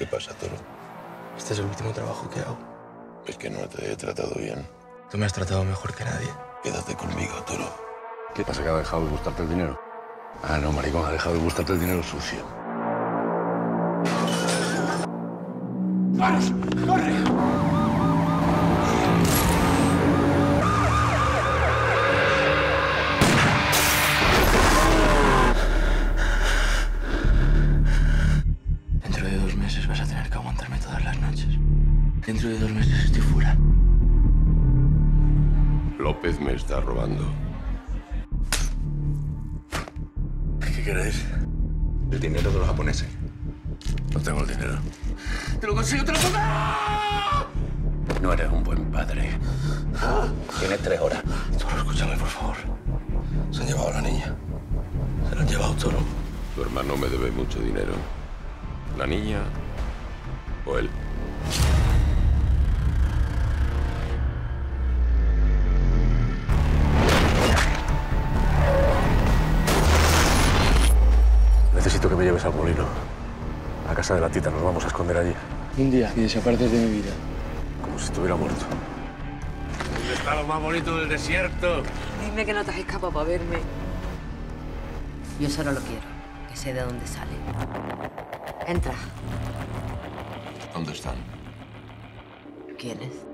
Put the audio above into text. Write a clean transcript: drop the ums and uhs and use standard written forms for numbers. ¿Qué pasa, Toro? Este es el último trabajo que hago. Es que no te he tratado bien. Tú me has tratado mejor que nadie. Quédate conmigo, Toro. ¿Qué pasa, que ha dejado de gustarte el dinero? Ah, no, maricón, ha dejado de gustarte el dinero sucio. ¡Vamos! ¡Corre! Dentro de 2 meses vas a tener que aguantarme todas las noches. Dentro de 2 meses estoy fuera. López me está robando. ¿Qué queréis? El dinero de los japoneses. No tengo el dinero. ¡Te lo consigo! ¡Te lo pongo! No eres un buen padre. Tienes 3 horas. Toro, escúchame, por favor. Se han llevado a la niña. Se la han llevado, Toro. Tu hermano me debe mucho dinero. ¿La niña o él? Necesito que me lleves al molino. A casa de la tita, nos vamos a esconder allí. Un día y desapareces de mi vida. Como si estuviera muerto. ¿Dónde está lo más bonito del desierto? Dime que no te has escapado para verme. Yo solo lo quiero, que sé de dónde sale. Entra. ¿Dónde están? ¿Quién es?